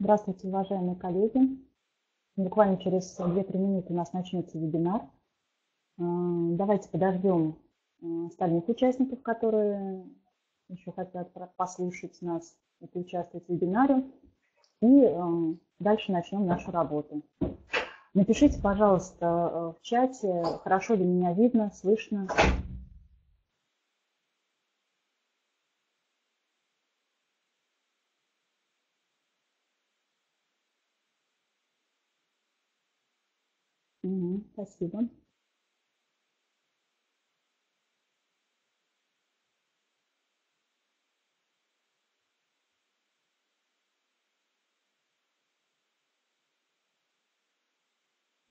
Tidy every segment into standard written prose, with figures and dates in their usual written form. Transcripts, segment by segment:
Здравствуйте, уважаемые коллеги. Буквально через 2-3 минуты у нас начнется вебинар. Давайте подождем остальных участников, которые еще хотят послушать нас и поучаствовать в вебинаре. И дальше начнем нашу работу. Напишите, пожалуйста, в чате, хорошо ли меня видно, слышно. Спасибо.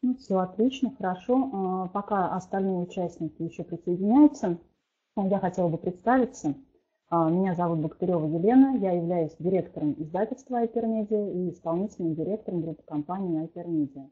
Ну, все отлично, хорошо. Пока остальные участники еще присоединяются, я хотела бы представиться. Меня зовут Бактерева Елена, я являюсь директором издательства IPR MEDIA и исполнительным директором группы компании IPR MEDIA.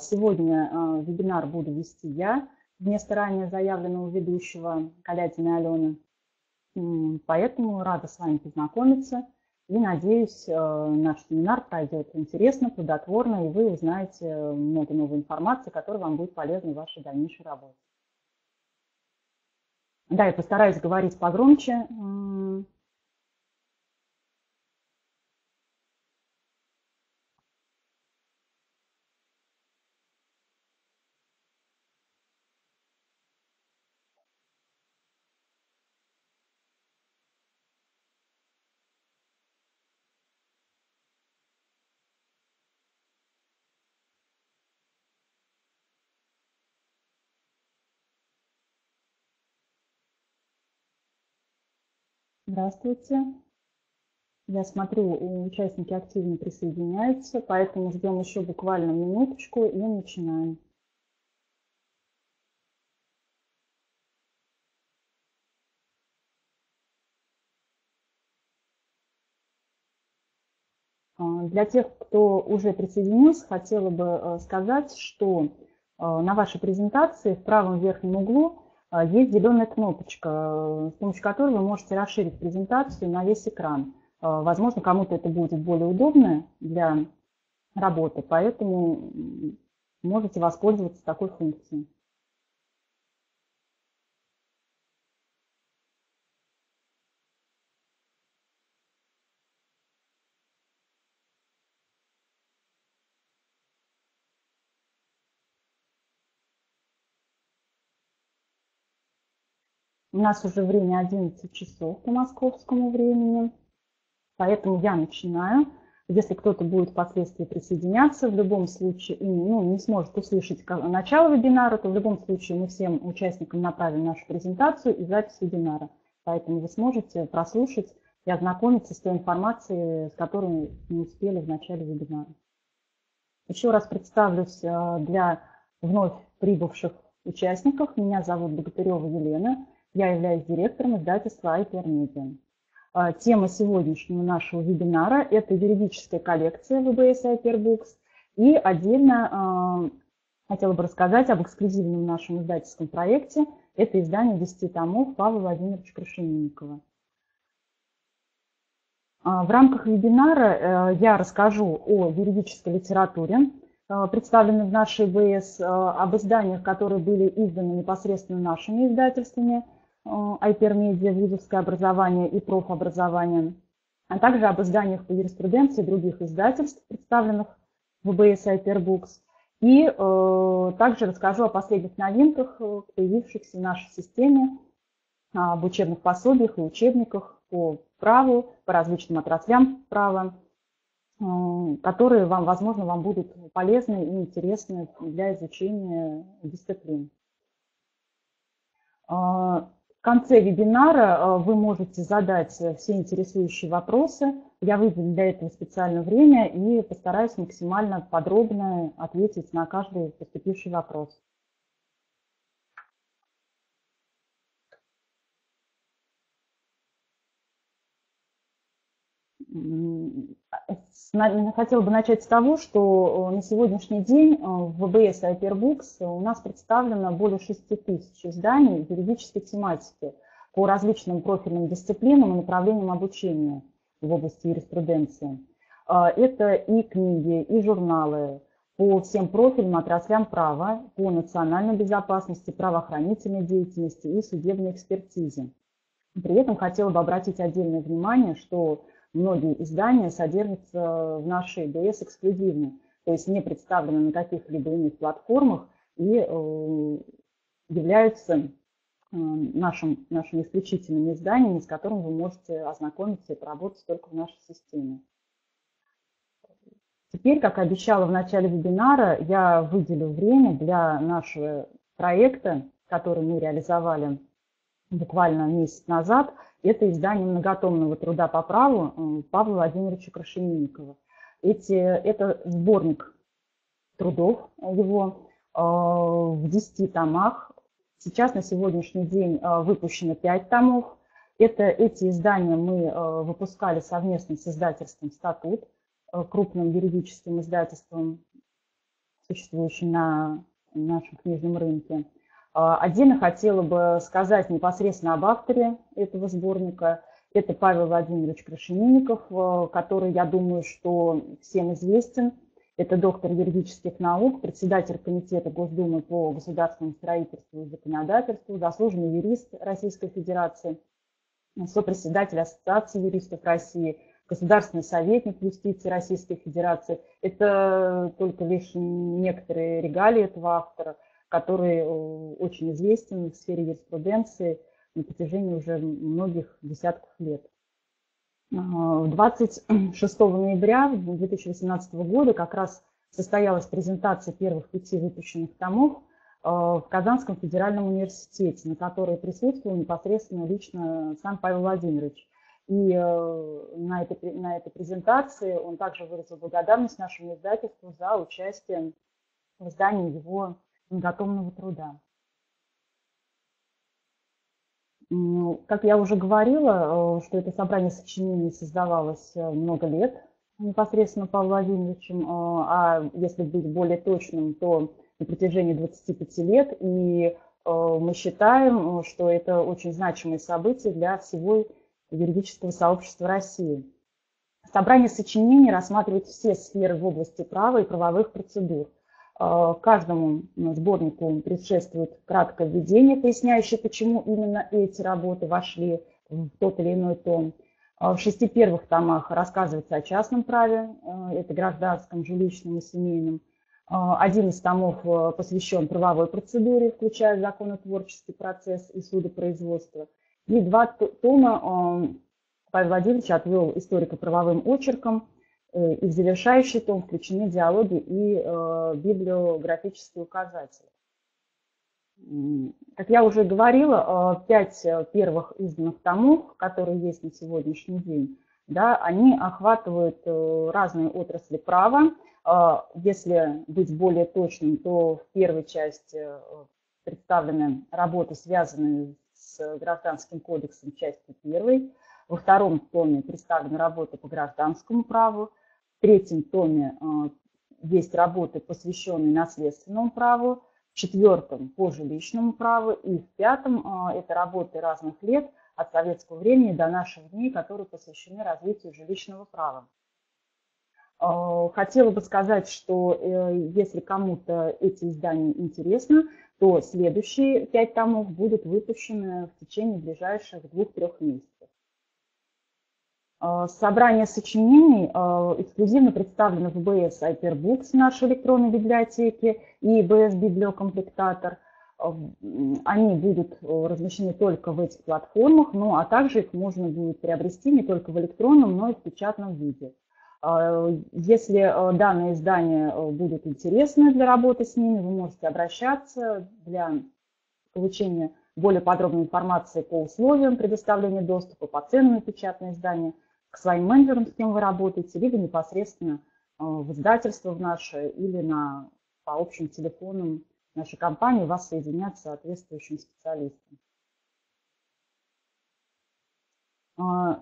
Сегодня вебинар буду вести я, вместо ранее заявленного ведущего Колядина Алена. Поэтому рада с вами познакомиться и, надеюсь, наш семинар пройдет интересно, плодотворно, и вы узнаете много новой информации, которая вам будет полезна в вашей дальнейшей работе. Да, я постараюсь говорить погромче. Здравствуйте. Я смотрю, участники активно присоединяются, поэтому ждем еще буквально минуточку и начинаем. Для тех, кто уже присоединился, хотела бы сказать, что на вашей презентации в правом верхнем углу есть зеленая кнопочка, с помощью которой вы можете расширить презентацию на весь экран. Возможно, кому-то это будет более удобно для работы, поэтому можете воспользоваться такой функцией. У нас уже время 11 часов по московскому времени, поэтому я начинаю. Если кто-то будет впоследствии присоединяться, в любом случае, не сможет услышать начало вебинара, то в любом случае мы всем участникам направим нашу презентацию и запись вебинара. Поэтому вы сможете прослушать и ознакомиться с той информацией, с которой мы успели в начале вебинара. Еще раз представлюсь для вновь прибывших участников. Меня зовут Богатырева Елена. Я являюсь директором издательства IPR MEDIA. Тема сегодняшнего нашего вебинара – это юридическая коллекция в ЭБС и IPR Books. И отдельно хотела бы рассказать об эксклюзивном нашем издательском проекте. Это издание 10 томов Павла Владимировича Крашенинникова. В рамках вебинара я расскажу о юридической литературе, представленной в нашей ЭБС, об изданиях, которые были изданы непосредственно нашими издательствами, IPR MEDIA, Вузовское образование и Профообразование, а также об изданиях по юриспруденции других издательств, представленных в ЭБС IPR Books. И также расскажу о последних новинках, появившихся в нашей системе, об учебных пособиях и учебниках по праву, по различным отраслям права, которые, возможно, вам будут полезны и интересны для изучения дисциплин. В конце вебинара вы можете задать все интересующие вопросы. Я выделю для этого специальное время и постараюсь максимально подробно ответить на каждый поступивший вопрос. Хотела бы начать с того, что на сегодняшний день в ЭБС и IPR Books у нас представлено более 6000 изданий юридической тематики по различным профильным дисциплинам и направлениям обучения в области юриспруденции. Это и книги, и журналы по всем профильным отраслям права, по национальной безопасности, правоохранительной деятельности и судебной экспертизе. При этом хотела бы обратить отдельное внимание, что многие издания содержатся в нашей ДС эксклюзивно, то есть не представлены на каких-либо иных платформах и являются нашими исключительными изданиями, с которыми вы можете ознакомиться и поработать только в нашей системе. Теперь, как обещала в начале вебинара, я выделю время для нашего проекта, который мы реализовали буквально месяц назад. Это издание многотомного труда по праву Павла Владимировича Крашенинникова. Это сборник трудов его в 10 томах. Сейчас на сегодняшний день выпущено 5 томов. Эти издания мы выпускали совместно с издательством «Статут», крупным юридическим издательством, существующим на нашем книжном рынке. Отдельно хотела бы сказать непосредственно об авторе этого сборника. Это Павел Владимирович Крашенинников, который, я думаю, что всем известен. Это доктор юридических наук, председатель Комитета Госдумы по государственному строительству и законодательству, заслуженный юрист Российской Федерации, сопредседатель Ассоциации юристов России, государственный советник юстиции Российской Федерации. Это только лишь некоторые регалии этого автора, который очень известен в сфере юриспруденции на протяжении уже многих десятков лет. 26 ноября 2018 года как раз состоялась презентация первых 5 выпущенных томов в Казанском федеральном университете, на которой присутствовал непосредственно лично сам Павел Владимирович. И на этой презентации он также выразил благодарность нашему издательству за участие в издании его многотомного труда. Как я уже говорила, что это собрание сочинений создавалось много лет непосредственно Павлом Владимировичем, а если быть более точным, то на протяжении 25 лет. И мы считаем, что это очень значимое событие для всего юридического сообщества России. Собрание сочинений рассматривает все сферы в области права и правовых процедур. Каждому сборнику предшествует краткое введение, поясняющее, почему именно эти работы вошли в тот или иной том. В 6 первых томах рассказывается о частном праве, это гражданском, жилищном и семейном. 1 из томов посвящен правовой процедуре, включая законотворческий процесс и судопроизводство. И 2 тома Павел Владимирович отвел историко-правовым очерком, и в завершающий том включены диалоги и библиографические указатели. Как я уже говорила, 5 первых изданных томов, которые есть на сегодняшний день, да, они охватывают разные отрасли права. Если быть более точным, то в первой части представлены работы, связанные с Гражданским кодексом, частью 1. Во 2 томе представлены работы по гражданскому праву. В 3 томе есть работы, посвященные наследственному праву. В 4 по жилищному праву. И в 5 это работы разных лет, от советского времени до наших дней, которые посвящены развитию жилищного права. Хотела бы сказать, что если кому-то эти издания интересны, то следующие 5 томов будут выпущены в течение ближайших 2-3 месяцев. Собрание сочинений эксклюзивно представлено в БС IPR, нашей электронной библиотеке, и БС Библиокомплектатор. Они будут размещены только в этих платформах, ну а также их можно будет приобрести не только в электронном, но и в печатном виде. Если данные издания будут интересны для работы с ними, вы можете обращаться для получения более подробной информации по условиям предоставления доступа, по ценам на печатные издания, к своим менеджерам, с кем вы работаете, либо непосредственно в издательство в наше или по общим телефонам нашей компании вас соединят с соответствующим специалистом.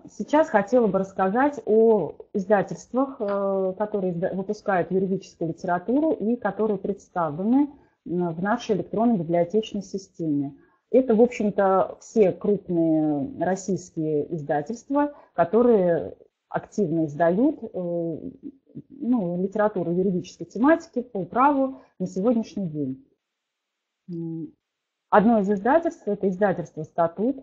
Сейчас хотела бы рассказать о издательствах, которые выпускают юридическую литературу и которые представлены в нашей электронной библиотечной системе. Это, в общем-то, все крупные российские издательства, которые активно издают литературу юридической тематики по праву на сегодняшний день. Одно из издательств – это издательство «Статут»,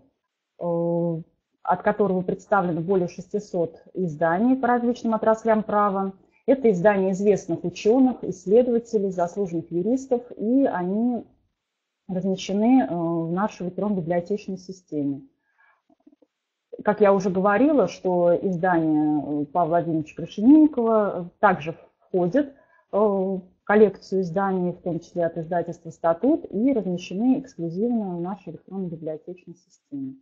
от которого представлено более 600 изданий по различным отраслям права. Это издания известных ученых, исследователей, заслуженных юристов, и они размещены в нашей электронно-библиотечной системе. Как я уже говорила, что издание Павла Владимировича Крашенинникова также входит в коллекцию изданий, в том числе от издательства «Статут», и размещены эксклюзивно в нашей электронно-библиотечной системе.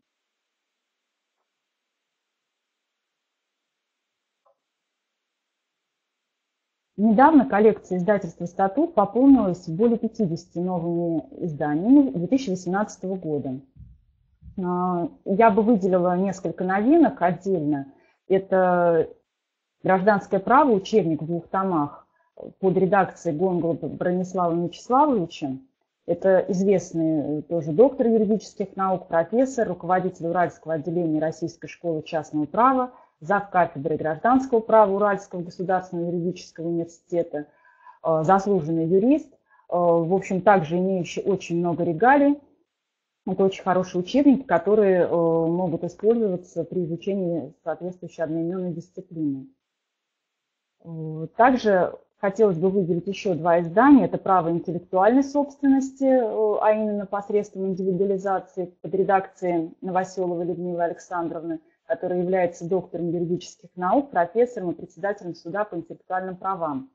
Недавно коллекция издательства «Статут» пополнилась более 50 новыми изданиями 2018 года. Я бы выделила несколько новинок отдельно. Это «Гражданское право», учебник в 2 томах под редакцией Гонгалова Бронислава Вячеславовича. Это известный тоже доктор юридических наук, профессор, руководитель Уральского отделения Российской школы частного права, завкафедрой гражданского права Уральского государственного юридического университета, заслуженный юрист, в общем, также имеющий очень много регалий. Это очень хорошие учебники, которые могут использоваться при изучении соответствующей одноименной дисциплины. Также хотелось бы выделить еще 2 издания. Это «Право интеллектуальной собственности», а именно посредством индивидуализации, под редакцией Новоселовой Людмилы Александровны, которая является доктором юридических наук, профессором и председателем суда по интеллектуальным правам.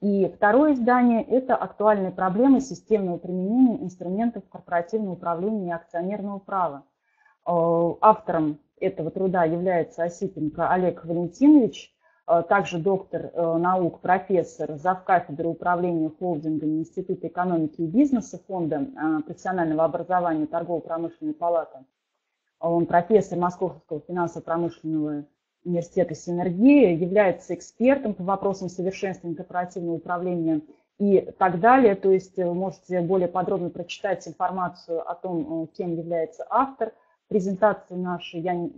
И второе издание – это «Актуальные проблемы системного применения инструментов корпоративного управления и акционерного права». Автором этого труда является Осипенко Олег Валентинович, также доктор наук, профессор, завкафедры управления холдингами Института экономики и бизнеса Фонда профессионального образования Торгово-промышленной палаты. Он профессор Московского финансово-промышленного университета «Синергия», является экспертом по вопросам совершенствования корпоративного управления и так далее. То есть вы можете более подробно прочитать информацию о том, кем является автор. В презентации нашей я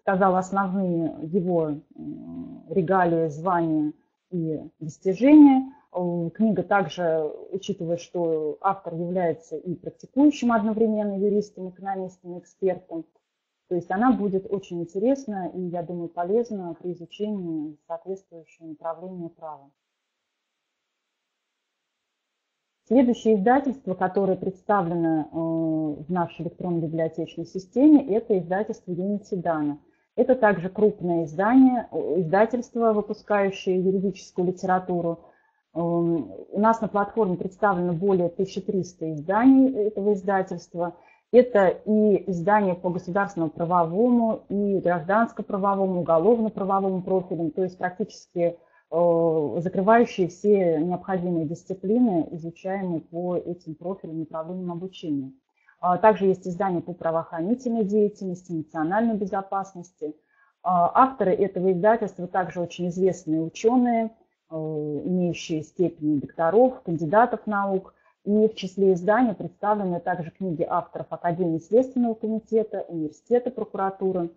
сказала основные его регалии, звания и достижения. Книга также, учитывая, что автор является и практикующим одновременно юристом, экономистом, экспертом, то есть она будет очень интересна и, я думаю, полезна при изучении соответствующего направления права. Следующее издательство, которое представлено в нашей электронной библиотечной системе, это издательство «Юнити Дана». Это также крупное издание, издательство, выпускающее юридическую литературу. У нас на платформе представлено более 1300 изданий этого издательства. Это и издания по государственному правовому, и гражданско-правовому, уголовно-правовому профилям, то есть практически закрывающие все необходимые дисциплины, изучаемые по этим профилям и направлениям обучения. Также есть издания по правоохранительной деятельности, национальной безопасности. Авторы этого издательства также очень известные ученые, имеющие степени докторов, кандидатов наук. И в числе изданий представлены также книги авторов Академии Следственного комитета, Университета прокуратуры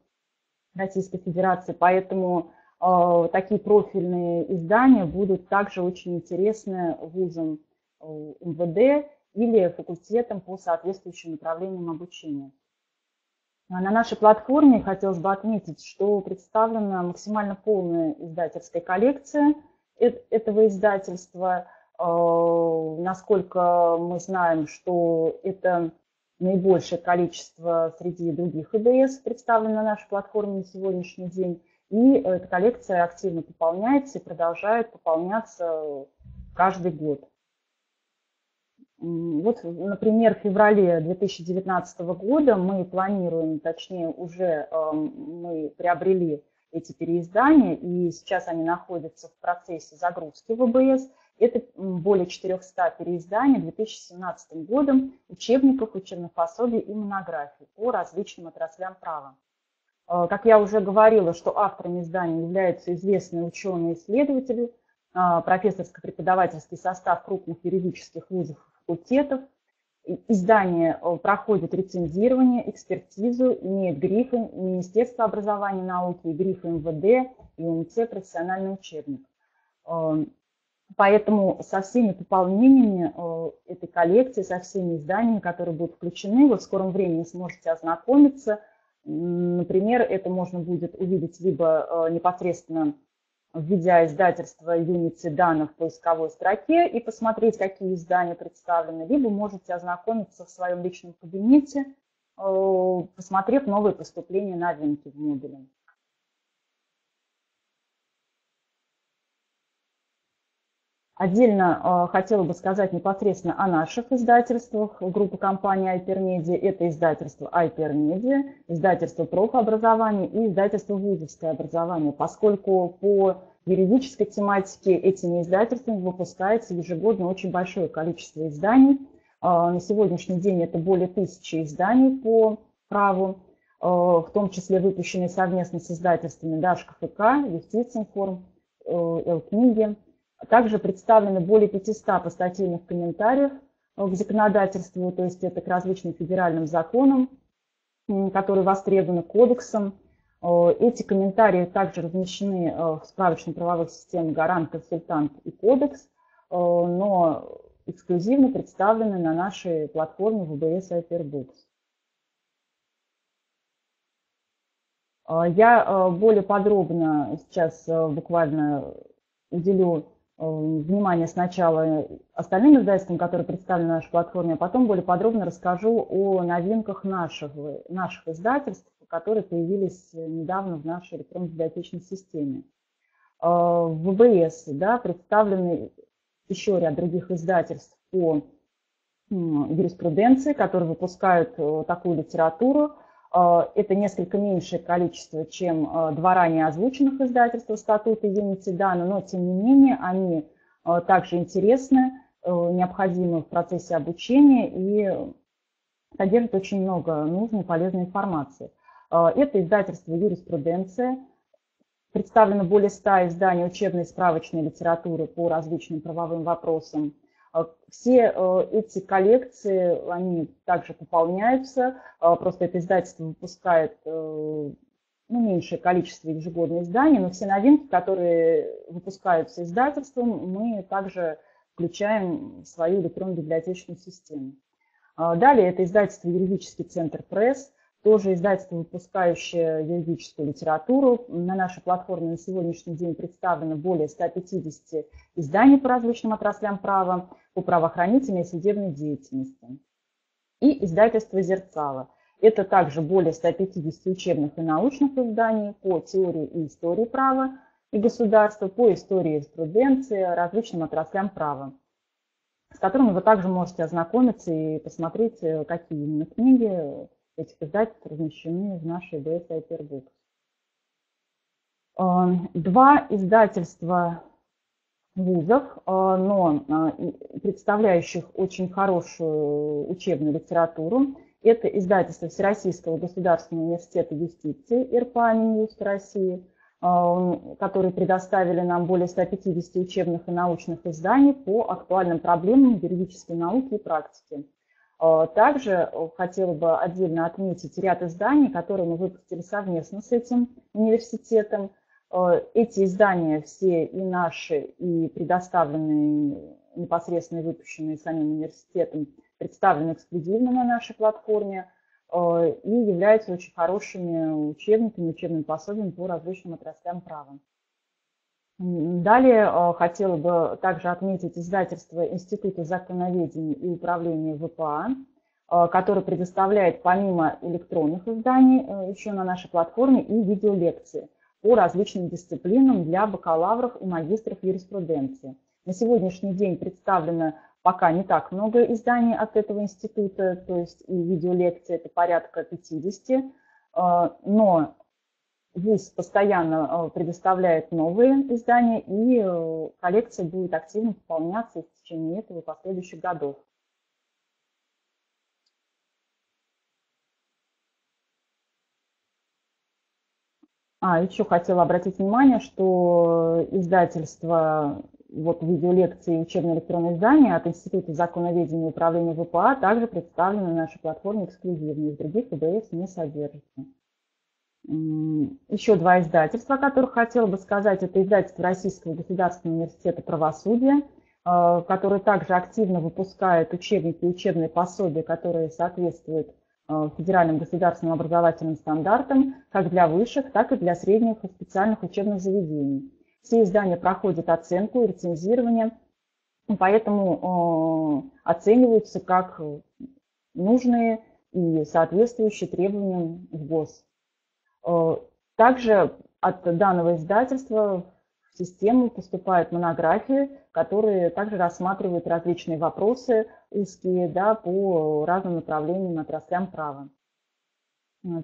Российской Федерации. Поэтому такие профильные издания будут также очень интересны вузам МВД или факультетам по соответствующим направлениям обучения. На нашей платформе хотелось бы отметить, что представлена максимально полная издательская коллекция этого издательства. Насколько мы знаем, что это наибольшее количество среди других ЭБС представлено на нашей платформе на сегодняшний день. И эта коллекция активно пополняется и продолжает пополняться каждый год. Вот, например, в феврале 2019 года мы планируем, точнее уже мы приобрели эти переиздания, и сейчас они находятся в процессе загрузки в ЭБС. Это более 400 переизданий 2017 годом учебников, учебных пособий и монографий по различным отраслям права. Как я уже говорила, что авторами изданий являются известные ученые-исследователи, профессорско-преподавательский состав крупных юридических вузов и факультетов. Издание проходит рецензирование, экспертизу, имеет грифы Министерства образования и науки, грифы МВД, ЮНИЦ, профессиональный учебник. Поэтому со всеми пополнениями этой коллекции, со всеми изданиями, которые будут включены, вы в скором времени сможете ознакомиться. Например, это можно будет увидеть либо непосредственно введя издательство Юнити Дана в поисковой строке и посмотреть, какие издания представлены, либо можете ознакомиться в своем личном кабинете, посмотрев новые поступления новинки в модуле. Отдельно хотела бы сказать непосредственно о наших издательствах. Группа компании IPR MEDIA – это издательство IPR MEDIA, издательство Профообразование и издательство Вузовское образование, поскольку по юридической тематике этими издательствами выпускается ежегодно очень большое количество изданий. На сегодняшний день это более 1000 изданий по праву, в том числе выпущенные совместно с издательствами Дашка ФК, Юстицинформ, Элкниги. Также представлены более 500 постатейных комментариев к законодательству, то есть это к различным федеральным законам, которые востребованы кодексом. Эти комментарии также размещены в справочной правовых системах «Гарант», «Консультант» и «Кодекс», но эксклюзивно представлены на нашей платформе ВБС IPR. Я более подробно сейчас буквально уделю внимание сначала остальным издательствам, которые представлены на нашей платформе, а потом более подробно расскажу о новинках наших издательств, которые появились недавно в нашей электронной библиотечной системе. В ВБС представлены еще ряд других издательств по юриспруденции, которые выпускают такую литературу. Это несколько меньшее количество, чем два ранее озвученных издательства «Статут» и «Юнити Дана», но, тем не менее, они также интересны, необходимы в процессе обучения и содержат очень много нужной и полезной информации. Это издательство «Юриспруденция». Представлено более 100 изданий учебной и справочной литературы по различным правовым вопросам. Все эти коллекции, они также пополняются, просто это издательство выпускает меньшее количество ежегодных изданий, но все новинки, которые выпускаются издательством, мы также включаем в свою электронную библиотечную систему. Далее это издательство «Юридический центр пресс», тоже издательство, выпускающее юридическую литературу. На нашей платформе на сегодняшний день представлено более 150 изданий по различным отраслям права, по правоохранительной и судебной деятельности. И издательство «Зерцало». Это также более 150 учебных и научных изданий по теории и истории права и государства, по истории и юриспруденции, различным отраслям права, с которыми вы также можете ознакомиться и посмотреть, какие именно книги этих издательств размещены в нашей ЭБС IPR Books. Два издательства вузов, но представляющих очень хорошую учебную литературу. Это издательство Всероссийского государственного университета юстиции ИРПА Минюст России, которые предоставили нам более 150 учебных и научных изданий по актуальным проблемам юридической науки и практики. Также хотела бы отдельно отметить ряд изданий, которые мы выпустили совместно с этим университетом. Эти издания все и наши, и предоставленные непосредственно выпущенные самим университетом, представлены эксклюзивно на нашей платформе и являются очень хорошими учебниками, учебными пособиями по различным отраслям права. Далее хотела бы также отметить издательство Института законоведения и управления ВПА, которое предоставляет помимо электронных изданий еще на нашей платформе и видеолекции по различным дисциплинам для бакалавров и магистров юриспруденции. На сегодняшний день представлено пока не так много изданий от этого института, то есть и видеолекции это порядка 50, но ВУЗ постоянно предоставляет новые издания, и коллекция будет активно пополняться в течение этого и последующих годов. Еще хотела обратить внимание, что издательство вот видеолекции и учебное электронное издание от Института законоведения и управления ВПА также представлены на нашей платформе эксклюзивно, из других ЭБС не содержится. Еще два издательства, о которых хотела бы сказать, это издательство Российского государственного университета правосудия, которое также активно выпускает учебники и учебные пособия, которые соответствуют федеральным государственным образовательным стандартам как для высших, так и для средних и специальных учебных заведений. Все издания проходят оценку и рецензирование, поэтому оцениваются как нужные и соответствующие требованиям в ГОС. Также от данного издательства в систему поступают монографии, которые также рассматривают различные вопросы узкие, да, по разным направлениям, отраслям права.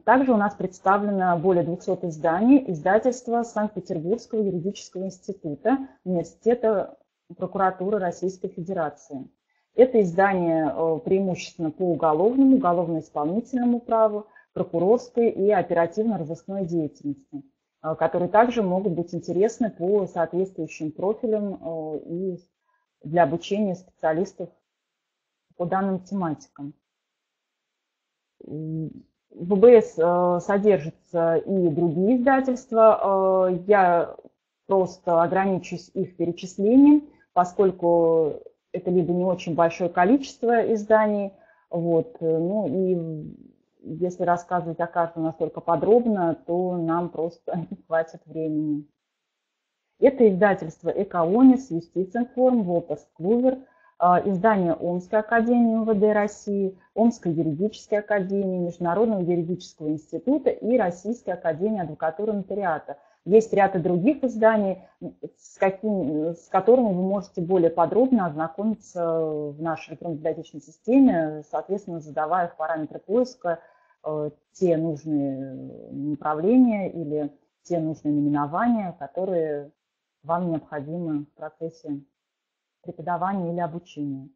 Также у нас представлено более 200 изданий издательства Санкт-Петербургского юридического института Университета прокуратуры Российской Федерации. Это издания преимущественно по уголовному, уголовно-исполнительному праву, прокурорской и оперативно-розыскной деятельности, которые также могут быть интересны по соответствующим профилям и для обучения специалистов по данным тематикам. В ЭБС содержатся и другие издательства. Я просто ограничусь их перечислением, поскольку это либо не очень большое количество изданий, вот, ну и если рассказывать о каждом настолько подробно, то нам просто не хватит времени. Это издательство «Экоомис», «Юстицинформ», «Вольтерс Клувер», издание Омской академии УВД России, Омской юридической академии, Международного юридического института и Российской академии адвокатуры и нотариата. Есть ряд и других изданий, с которыми вы можете более подробно ознакомиться в нашей электронно-библиотечной системе, соответственно, задавая в параметры поиска те нужные направления или те нужные наименования, которые вам необходимы в процессе преподавания или обучения.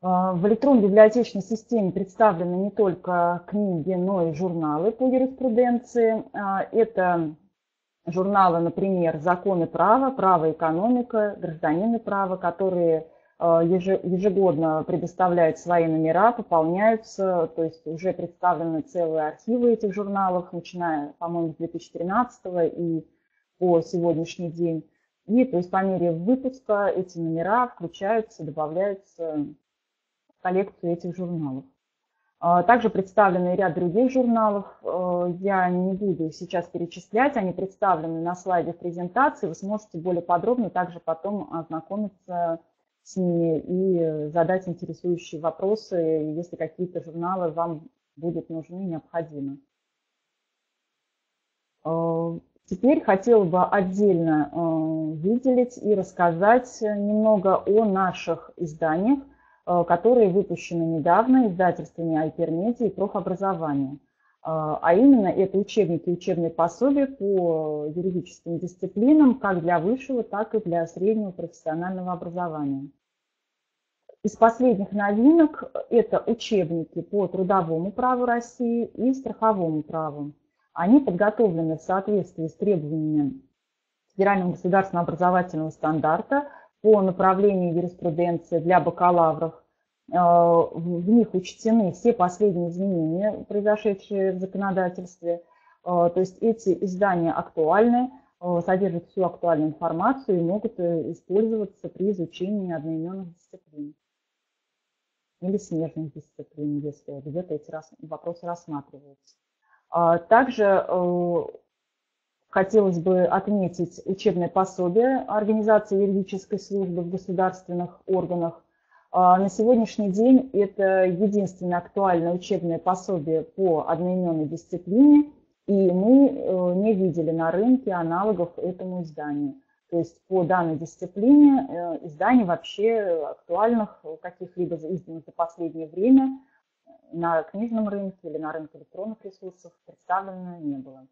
В электронной библиотечной системе представлены не только книги, но и журналы по юриспруденции. Это журналы, например, «Закон и право», «Право и экономика», «Гражданин и право», которые ежегодно предоставляют свои номера, пополняются, то есть уже представлены целые архивы этих журналов, начиная, по-моему, с 2013 и по сегодняшний день. И то есть по мере выпуска эти номера включаются, добавляются в коллекцию этих журналов. Также представлены ряд других журналов. Я не буду сейчас перечислять, они представлены на слайде презентации. Вы сможете более подробно также потом ознакомиться с ними и задать интересующие вопросы, если какие-то журналы вам будут нужны, необходимы. Теперь хотела бы отдельно выделить и рассказать немного о наших изданиях, которые выпущены недавно издательствами IPR MEDIA и Профообразование. А именно это учебники и учебные пособия по юридическим дисциплинам как для высшего, так и для среднего профессионального образования. Из последних новинок это учебники по трудовому праву России и страховому праву. Они подготовлены в соответствии с требованиями Федерального государственного образовательного стандарта по направлению юриспруденции для бакалавров. В них учтены все последние изменения, произошедшие в законодательстве. То есть эти издания актуальны, содержат всю актуальную информацию и могут использоваться при изучении одноименных дисциплин или смежных дисциплин, если где-то эти вопросы рассматриваются. Также хотелось бы отметить учебное пособие организации юридической службы в государственных органах. На сегодняшний день это единственное актуальное учебное пособие по одноименной дисциплине, и мы не видели на рынке аналогов этому изданию. То есть по данной дисциплине изданий вообще актуальных, каких-либо изданных за последнее время, на книжном рынке или на рынке электронных ресурсов представлено не было.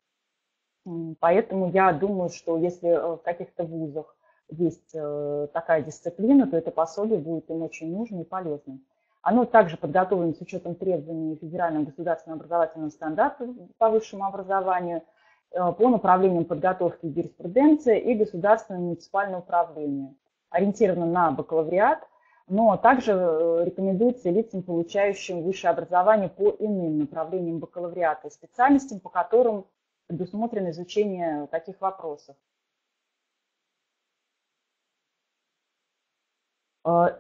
Поэтому я думаю, что если в каких-то вузах есть такая дисциплина, то это пособие будет им очень нужно и полезно. Оно также подготовлено с учетом требований Федерального государственного образовательного стандарта по высшему образованию по направлениям подготовки юриспруденции и государственного муниципального управления, ориентировано на бакалавриат, но также рекомендуется лицам, получающим высшее образование по иным направлениям бакалавриата и специальностям, по которым предусмотрено изучение таких вопросов.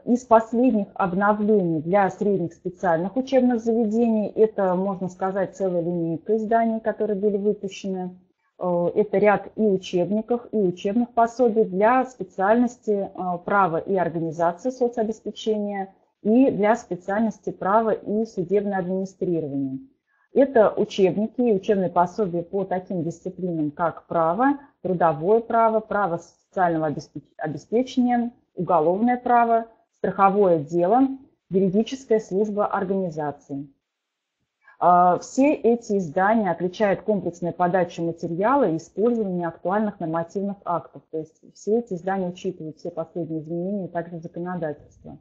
Из последних обновлений для средних специальных учебных заведений это, можно сказать, целая линейка изданий, которые были выпущены. Это ряд и учебников, и учебных пособий для специальности права и организации соцобеспечения, и для специальности права и судебное администрирование. Это учебники и учебные пособия по таким дисциплинам, как право, трудовое право, право социального обеспечения, уголовное право, страховое дело, юридическая служба организации. Все эти издания отличают комплексная подача материала и использование актуальных нормативных актов. То есть все эти издания учитывают все последние изменения и также законодательство.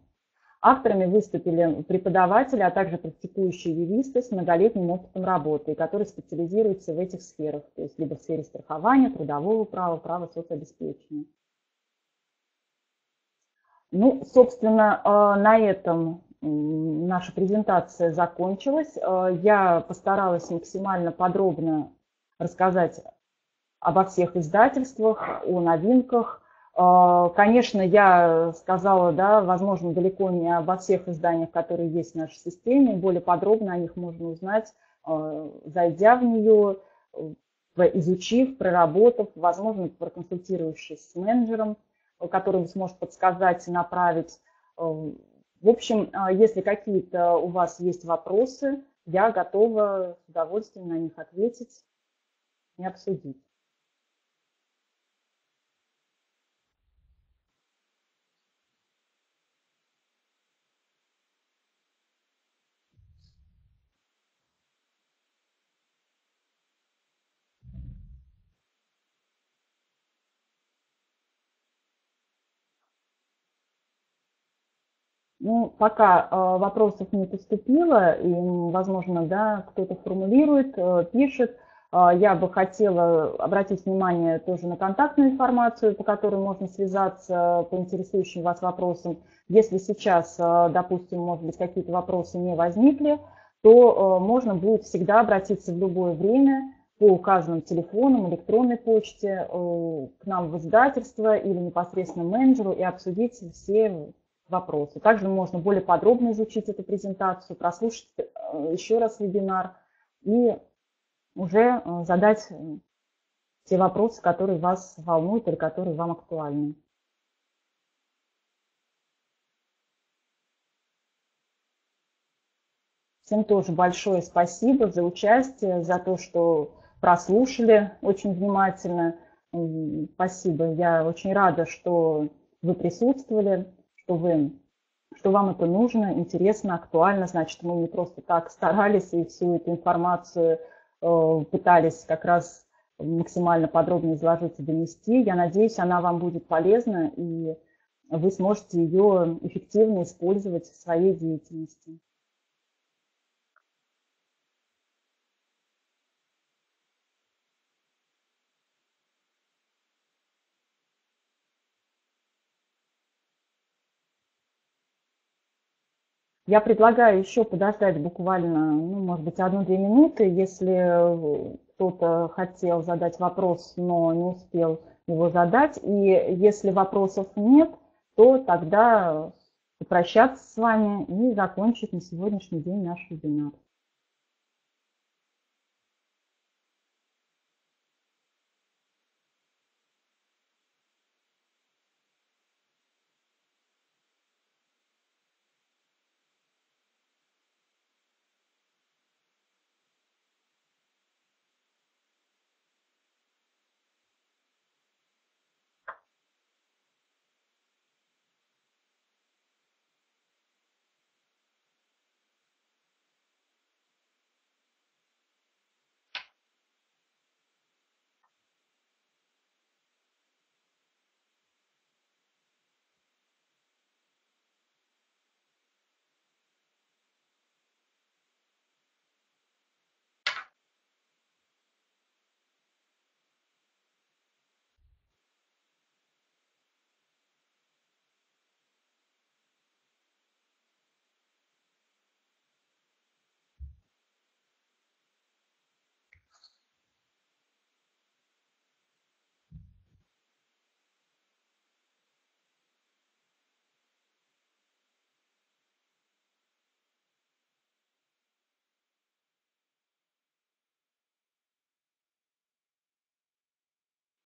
Авторами выступили преподаватели, а также практикующие юристы с многолетним опытом работы, которые специализируются в этих сферах, то есть либо в сфере страхования, трудового права, права соцобеспечения. Ну, собственно, на этом наша презентация закончилась. Я постаралась максимально подробно рассказать обо всех издательствах, о новинках. Конечно, я сказала, да, возможно, далеко не обо всех изданиях, которые есть в нашей системе. Более подробно о них можно узнать, зайдя в нее, изучив, проработав, возможно, проконсультировавшись с менеджером, который сможет подсказать, направить. В общем, если какие-то у вас есть вопросы, я готова с удовольствием на них ответить и обсудить. Ну, пока вопросов не поступило, и, возможно, да, кто-то формулирует, пишет. Я бы хотела обратить внимание тоже на контактную информацию, по которой можно связаться по интересующим вас вопросам. Если сейчас, допустим, может быть, какие-то вопросы не возникли, то можно будет всегда обратиться в любое время по указанным телефонам, электронной почте, к нам в издательство или непосредственно менеджеру и обсудить все вопросы. Также можно более подробно изучить эту презентацию, прослушать еще раз вебинар и уже задать те вопросы, которые вас волнуют или которые вам актуальны. Всем тоже большое спасибо за участие, за то, что прослушали очень внимательно. Спасибо. Я очень рада, что вы присутствовали. Что вам это нужно, интересно, актуально, значит, мы не просто так старались и всю эту информацию пытались как раз максимально подробно изложить и донести. Я надеюсь, она вам будет полезна, и вы сможете ее эффективно использовать в своей деятельности. Я предлагаю еще подождать буквально, ну, может быть, 1-2 минуты, если кто-то хотел задать вопрос, но не успел его задать. И если вопросов нет, то тогда попрощаться с вами и закончить на сегодняшний день наш вебинар.